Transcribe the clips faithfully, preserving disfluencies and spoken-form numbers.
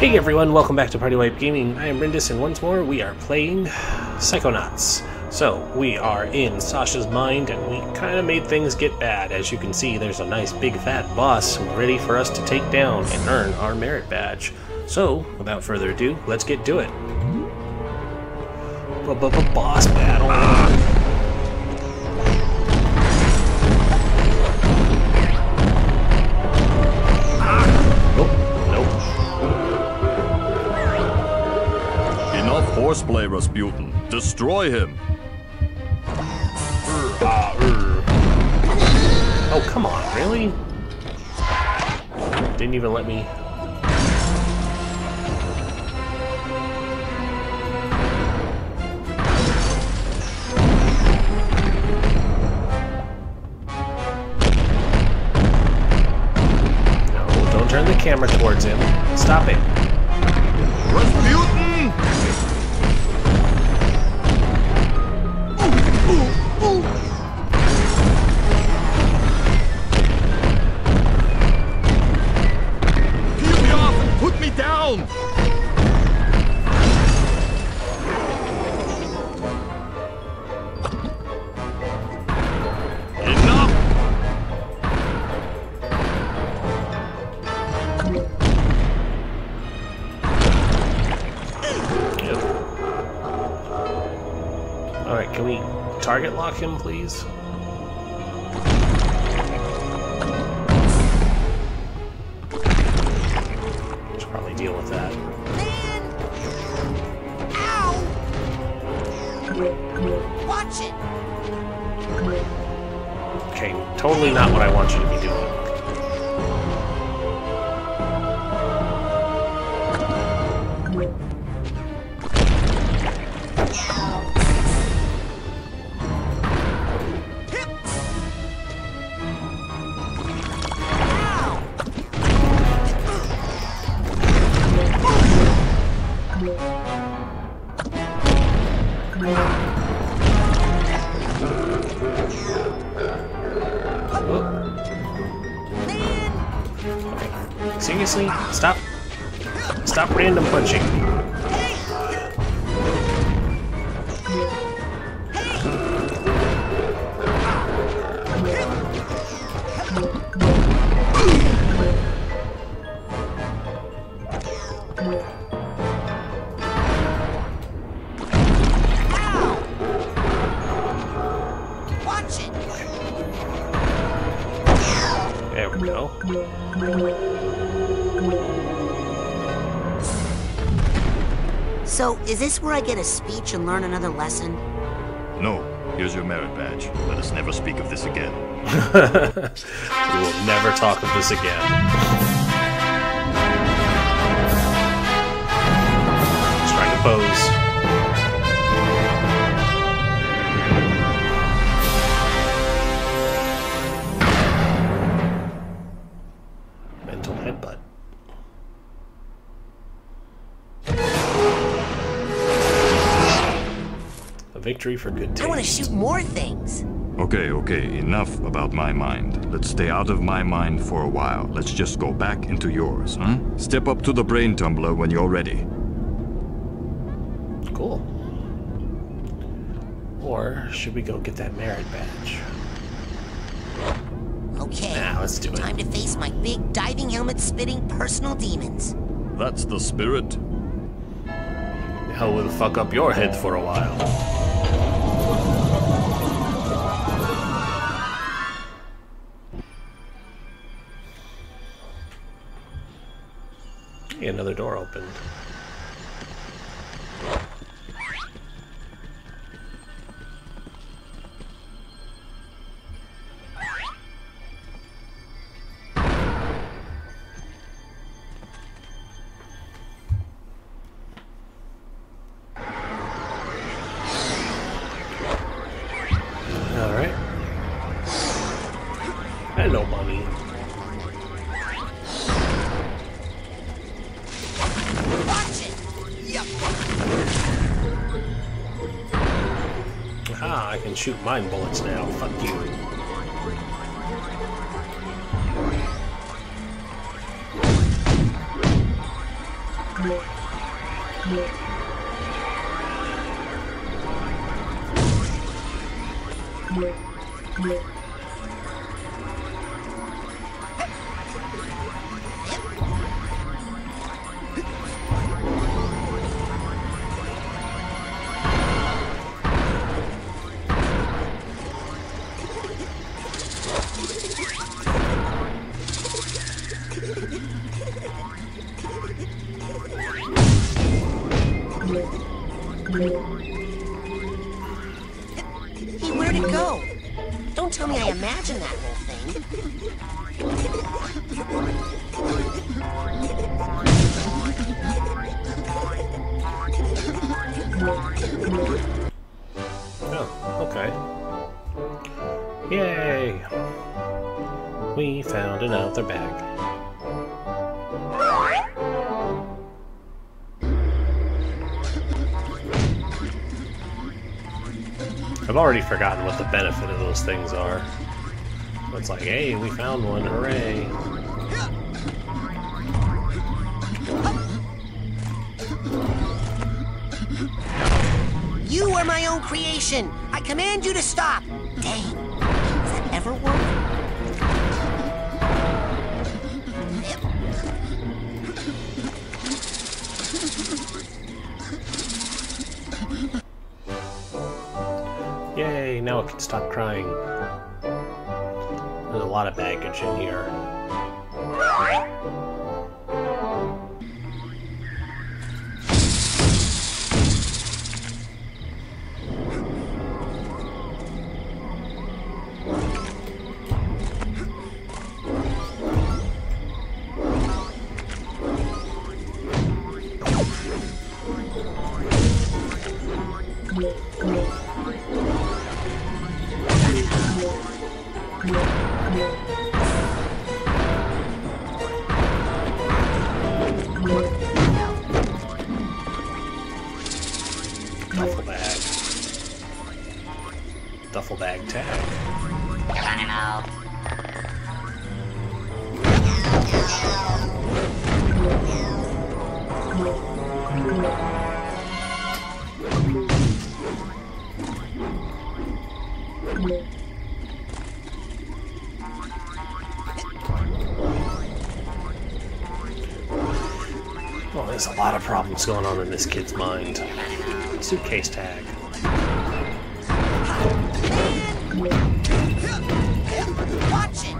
Hey everyone, welcome back to Party Wipe Gaming. I am Rindis, and once more we are playing Psychonauts. So, we are in Sasha's mind, and we kind of made things get bad. As you can see, there's a nice big fat boss ready for us to take down and earn our merit badge. So, without further ado, let's get to it. B-b-b-boss battle. Ah. Horseplay, Razputin. Destroy him! Oh, come on, really? Didn't even let me... No, don't turn the camera towards him. Stop it. Razputin! Alright, can we target lock him, please? Should probably deal with that. Man. Ow! Watch it! Okay, totally not what I want you to be doing. Seriously? Stop. Stop random punching. Watch it. There we go. So, is this where I get a speech and learn another lesson? No. Here's your merit badge. Let us never speak of this again. We will never talk of this again. Let's try to pose. Victory for good taste. I want to shoot more things. Okay, okay, enough about my mind. Let's stay out of my mind for a while. Let's just go back into yours, huh? Step up to the brain tumbler when you're ready. Cool. Or should we go get that merit badge? Okay. Nah, let's do it. Time to face my big diving helmet-spitting personal demons. That's the spirit. The hell will fuck up your head for a while. Another door opened. All right. Hello, mommy. Ah, I can shoot mine bullets now. Fuck you. Another bag. I've already forgotten what the benefit of those things are. It's like, hey, we found one, hooray! You are my own creation! I command you to stop! Dang, does that ever work? Now it can stop crying. There's a lot of baggage in here. There's a lot of problems going on in this kid's mind. Suitcase tag. Watch it.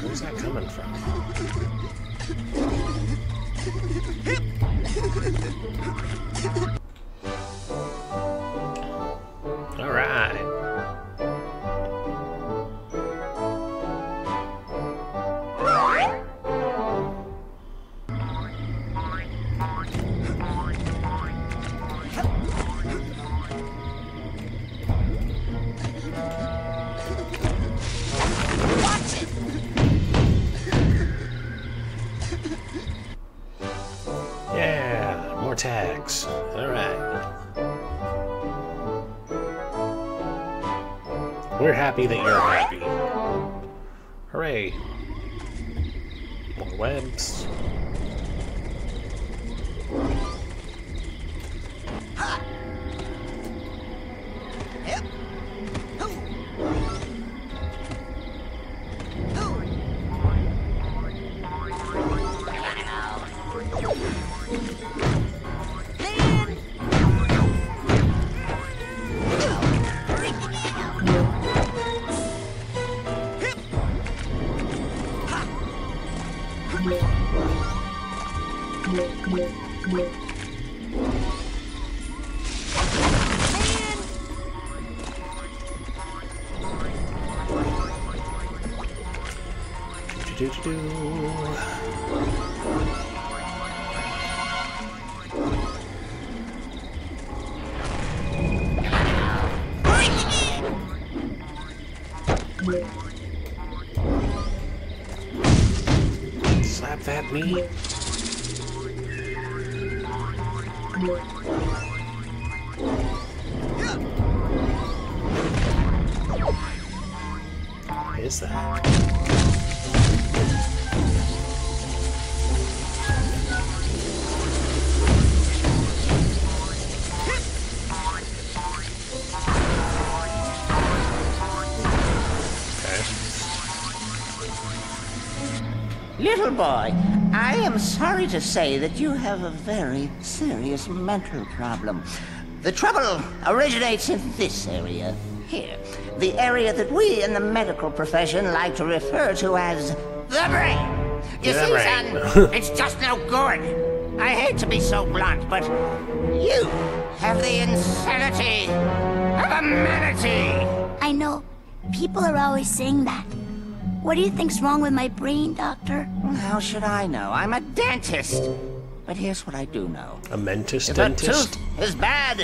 Where's that coming from? All right. Tags. All right. We're happy that you're happy. Hooray. More webs. Slap that meat. What is that? Okay. Little boy, I am sorry to say that you have a very serious mental problem. The trouble originates in this area here, the area that we in the medical profession like to refer to as the brain. You the see, brain. son, it's just no good. I hate to be so blunt, but you have the insanity of a manatee. I know. People are always saying that. What do you think's wrong with my brain, Doctor? How should I know? I'm a dentist. But here's what I do know. A mentist if dentist? If a tooth is bad,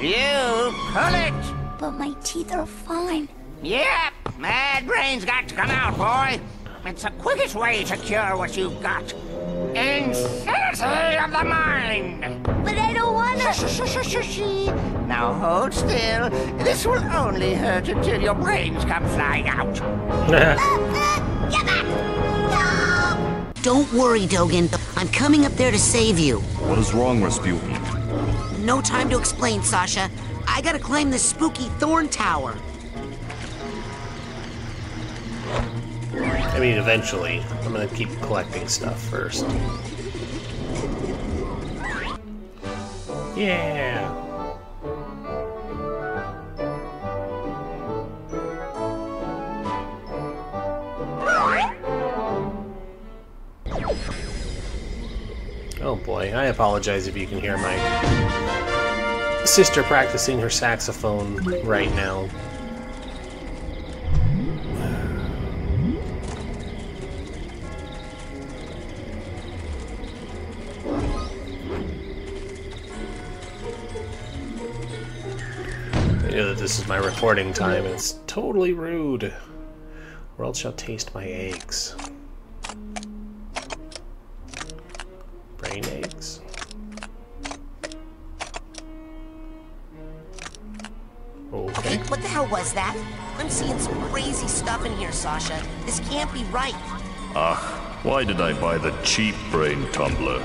you pull it. But my teeth are fine. Yep, that brain's got to come out, boy. It's the quickest way to cure what you've got. Insanity of the mind. But I don't want to. Now hold still. This will only hurt until your brains come flying out. Get back! No! Don't worry, Dogen. I'm coming up there to save you. What is wrong, Rasputin? No time to explain, Sasha. I gotta climb this spooky thorn tower. I mean, eventually. I'm gonna keep collecting stuff first. Yeah! Oh boy, I apologize if you can hear my sister practicing her saxophone right now. I know that this is my recording time, and it's totally rude. World shall taste my eggs. Brain eggs. Okay. What the hell was that? I'm seeing some crazy stuff in here, Sasha. This can't be right. Ugh, why did I buy the cheap brain tumbler?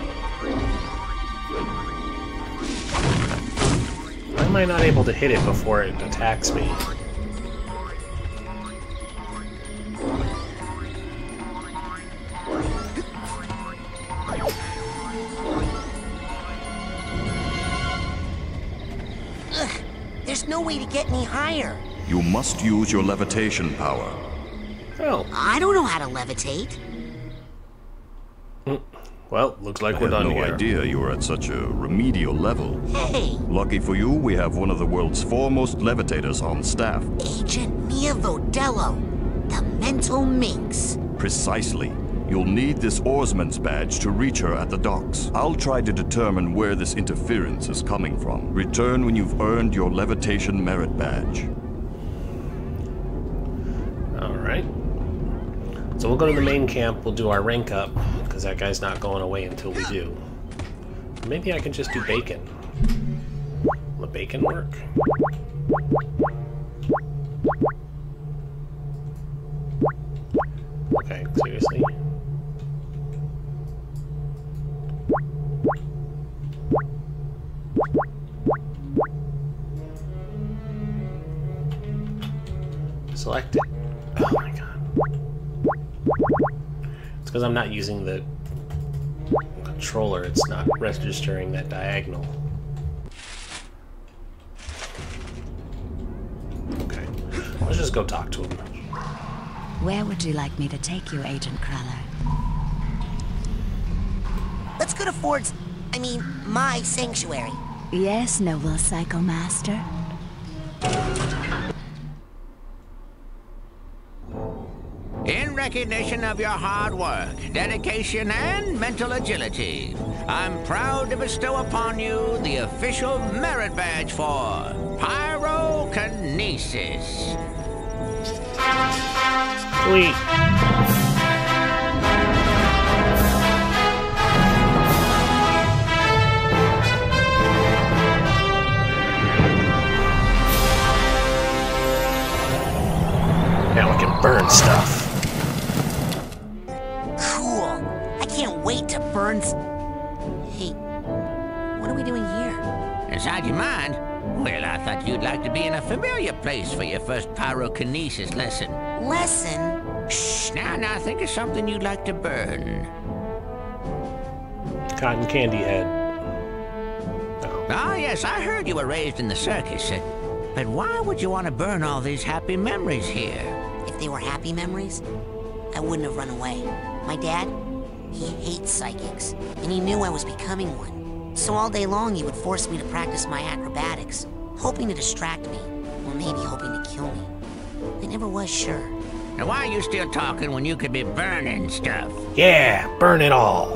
Why am I not able to hit it before it attacks me? No way to get any higher. You must use your levitation power. Oh. I don't know how to levitate. Mm. Well, looks like I we're done no here. I had no idea you were at such a remedial level. Hey! Lucky for you, we have one of the world's foremost levitators on staff. Agent Mia Vodello, the mental minx. Precisely. You'll need this oarsman's badge to reach her at the docks. I'll try to determine where this interference is coming from. Return when you've earned your levitation merit badge. Alright. So we'll go to the main camp, we'll do our rank up, because that guy's not going away until we do. Maybe I can just do bacon. Will the bacon work? Okay, seriously? Select it. Oh my god. It's because I'm not using the controller, it's not registering that diagonal. Okay. Let's just go talk to him. Where would you like me to take you, Agent Cruller? Let's go to Ford's... I mean, my sanctuary. Yes, noble Psycho Master. In recognition of your hard work, dedication, and mental agility, I'm proud to bestow upon you the official merit badge for Pyrokinesis. Sweet. burn stuff. Cool. I can't wait to burn st Hey, what are we doing here? Inside your mind? Well, I thought you'd like to be in a familiar place for your first pyrokinesis lesson. Lesson? Shh, now, now, think of something you'd like to burn. Cotton candy head. Ah, yes, I heard you were raised in the circus. But why would you want to burn all these happy memories here? If they were happy memories, I wouldn't have run away. My dad, he hates psychics, and he knew I was becoming one. So all day long he would force me to practice my acrobatics, hoping to distract me, or maybe hoping to kill me. I never was sure. Now why are you still talking when you could be burning stuff? Yeah, burn it all.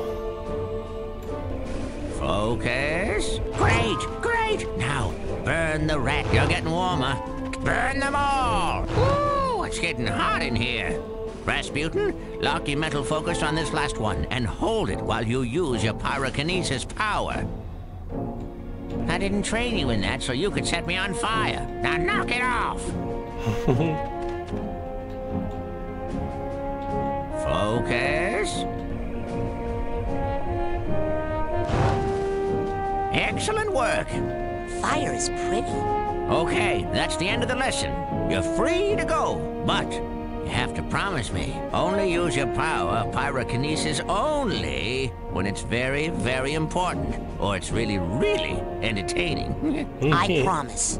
Focus. Great, great. Now, burn the rat. You're getting warmer. Burn them all. Ooh, it's getting hot in here. Rasputin, lock your mental focus on this last one and hold it while you use your pyrokinesis power. I didn't train you in that so you could set me on fire. Now knock it off. Focus. Excellent work. Fire is pretty. Okay, that's the end of the lesson. You're free to go, but you have to promise me only use your power, pyrokinesis only, when it's very, very important, or it's really, really entertaining. I promise.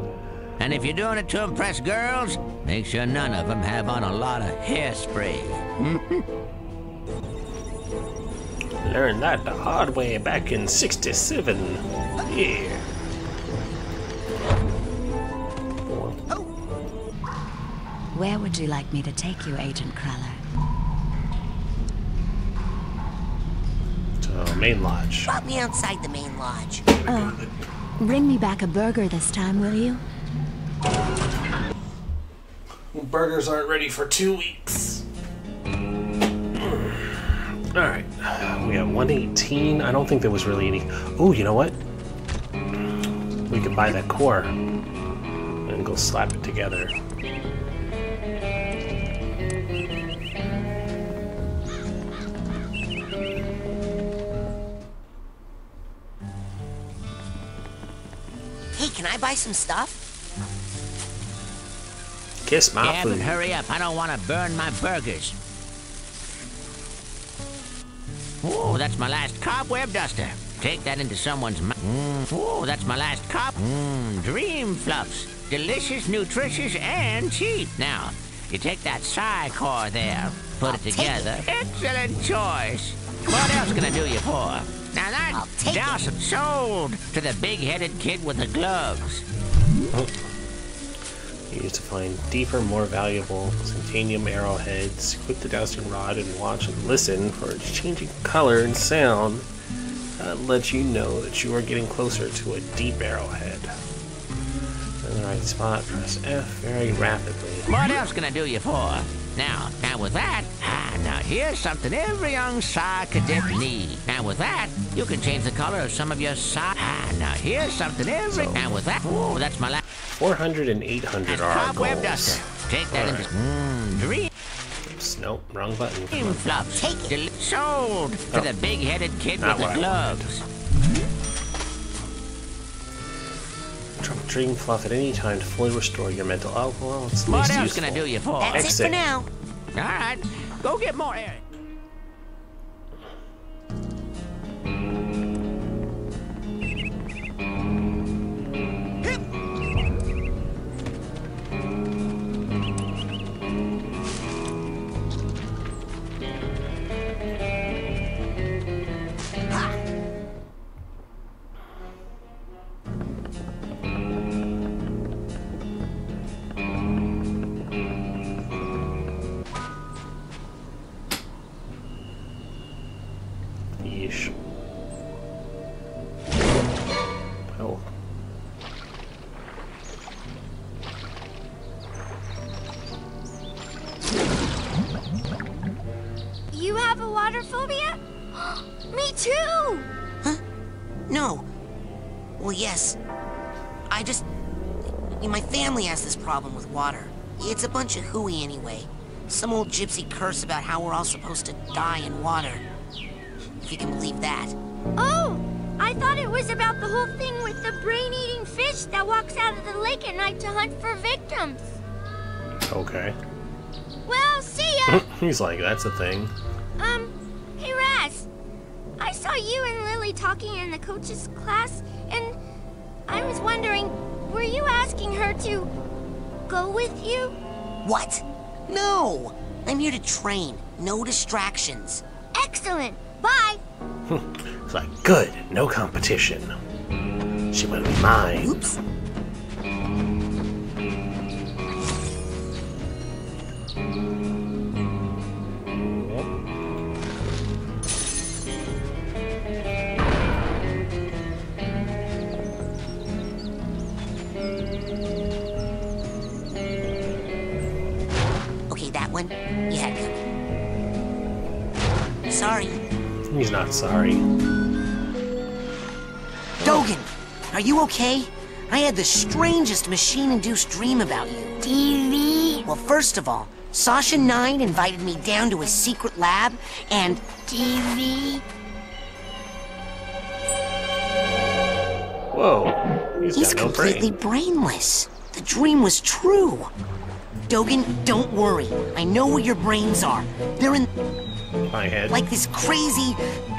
And if you're doing it to impress girls, make sure none of them have on a lot of hairspray. Learned that the hard way back in sixty-seven. Yeah. Four. Oh. Where would you like me to take you, Agent Cruller? To the main lodge. Drop me outside the main lodge. Oh, bring me back a burger this time, will you? Burgers aren't ready for two weeks. All right, we have one eighteen. I don't think there was really any. Oh, you know what? We can buy that core and go slap it together. Hey, can I buy some stuff? Kiss my yeah, food. But hurry up! I don't want to burn my burgers. Oh, that's my last cobweb duster. Take that into someone's mouth. Mm. Oh, that's my last cop. Mm. Dream fluffs. Delicious, nutritious, and cheap. Now, you take that psy-core there, put I'll it together. It. Excellent choice. What else can I do you for? Now that Dawson sold to the big-headed kid with the gloves. Oh. Used to find deeper, more valuable Centanium arrowheads, equip the Dowsing Rod, and watch and listen for its changing color and sound. That lets you know that you are getting closer to a deep arrowhead. In the right spot, press F very rapidly. What else can I do you for? Now, now with that, ah, now here's something every young Psy cadet needs. Now with that, you can change the color of some of your Psy. Ah, now here's something every. So, now with that, oh, that's my last. four hundred and eight hundred are our goals. Duster. Take that right. Into mm, dream. Oops, nope, wrong button. Dream fluff. Take it. Sold oh. To the big-headed kid not with the gloves. Drop Dream Fluff at any time to fully restore your mental alcohol. It's what least else useful. Can I do you for? That's exit. It for now. All right, go get more air. Problem with water. It's a bunch of hooey anyway. Some old gypsy curse about how we're all supposed to die in water. If you can believe that. Oh! I thought it was about the whole thing with the brain-eating fish that walks out of the lake at night to hunt for victims. Okay. Well, see ya! He's like, that's a thing. Um, hey Raz. I saw you and Lily talking in the coach's class, and I was wondering, were you asking her to go with you? What? No! I'm here to train. No distractions. Excellent! Bye! It's like, good. No competition. She will be mine. Oops. Sorry. Dogen, are you okay? I had the strangest machine-induced dream about you. T V? Well, first of all, Sasha nine invited me down to his secret lab, and... T V? Whoa. He's, He's got no completely brain. brainless. The dream was true. Dogen, don't worry. I know where your brains are. They're in... my head. Like this crazy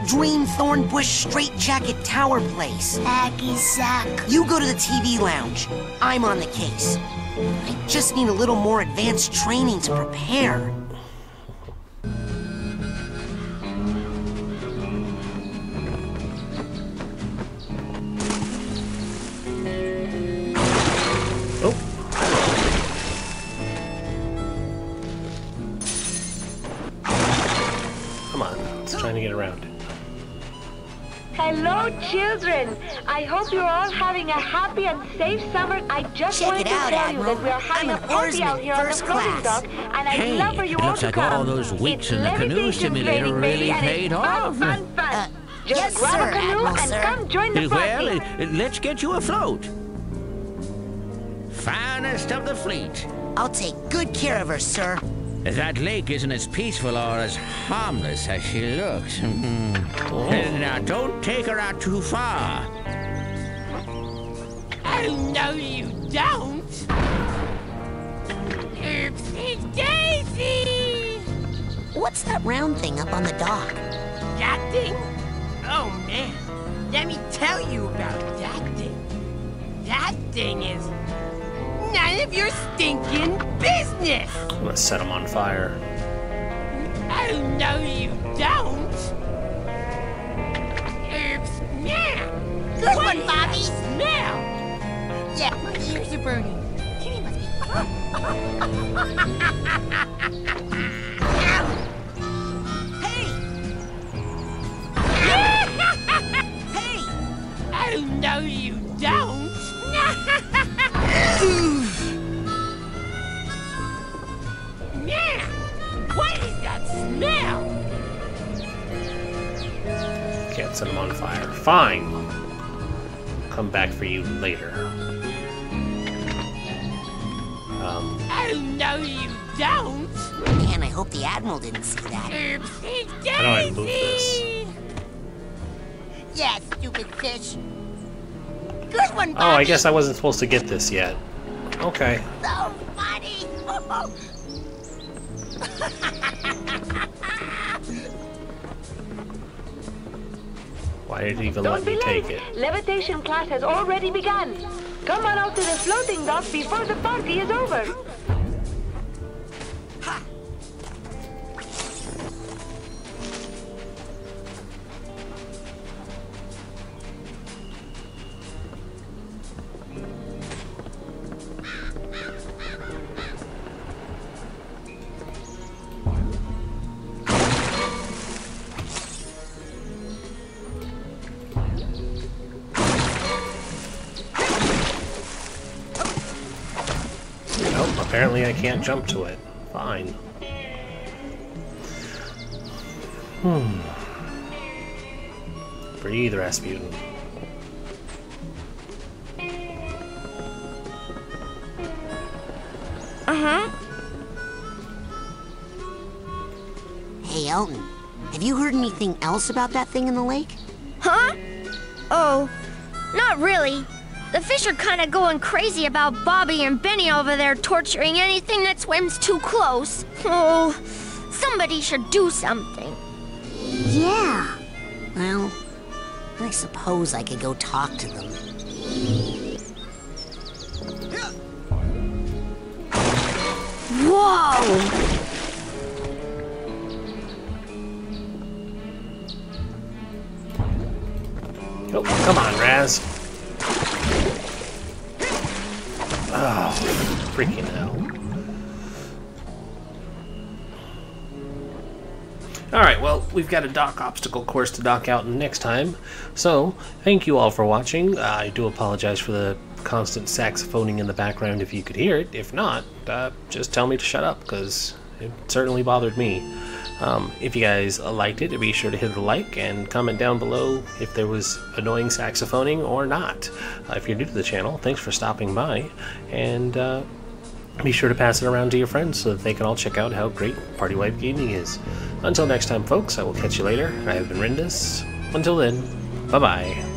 dream thorn bush straitjacket tower place. Akisak. You go to the T V lounge. I'm on the case. I just need a little more advanced training to prepare. Children, I hope you're all having a happy and safe summer. I just Check wanted to out, tell Admiral. you that we are having a party out here on the floating dock, and I'd hey, love for you all to like come. Looks like all those weeks it's in the canoe simulator really paid off. Fun, fun, fun. Uh, just yes, grab sir, a canoe Admiral, and sir. come join the party. Well, let's get you afloat. Finest of the fleet. I'll take good care of her, sir. That lake isn't as peaceful or as harmless as she looks. Oh. Now, don't take her out too far. Oh, no, you don't. Oopsie daisy! What's that round thing up on the dock? That thing? Oh, man. Let me tell you about that thing. That thing is... none of your stinking business! I'm gonna set him on fire. Oh, no, you don't! Oops, now! Good one, Bobby! Now! Yeah, my ears are burning. Kitty must be... Hey! Hey! Oh, no, you don't! Yeah! What is that smell? Can't set him on fire. Fine. Come back for you later. Um. Oh, no, you don't! Man, I hope the Admiral didn't see that. Oopsie daisy! How do I move this? Yeah, stupid fish. Good one, Bobby. Oh, I guess I wasn't supposed to get this yet. Okay. So funny! Why did he even Don't let me late. take it? Levitation class has already begun. Come on out to the floating dock before the party is over. Apparently I can't jump to it. Fine. Hmm. Breathe, Rasputin. Uh-huh. Elton, have you heard anything else about that thing in the lake? Huh? Oh, not really. The fish are kind of going crazy about Bobby and Benny over there torturing anything that swims too close. Oh, somebody should do something. Yeah. Well, I suppose I could go talk to them. Whoa! Oh, come on, Raz. Oh, freaking hell. Alright, well, we've got a dock obstacle course to dock out next time. So, thank you all for watching. Uh, I do apologize for the constant saxophoning in the background if you could hear it. If not, uh, just tell me to shut up, because it certainly bothered me. Um, if you guys liked it, be sure to hit the like and comment down below if there was annoying saxophoning or not. Uh, if you're new to the channel, thanks for stopping by, and uh, be sure to pass it around to your friends so that they can all check out how great Party Wipe Gaming is. Until next time, folks, I will catch you later. I have been Rindis. Until then, bye-bye.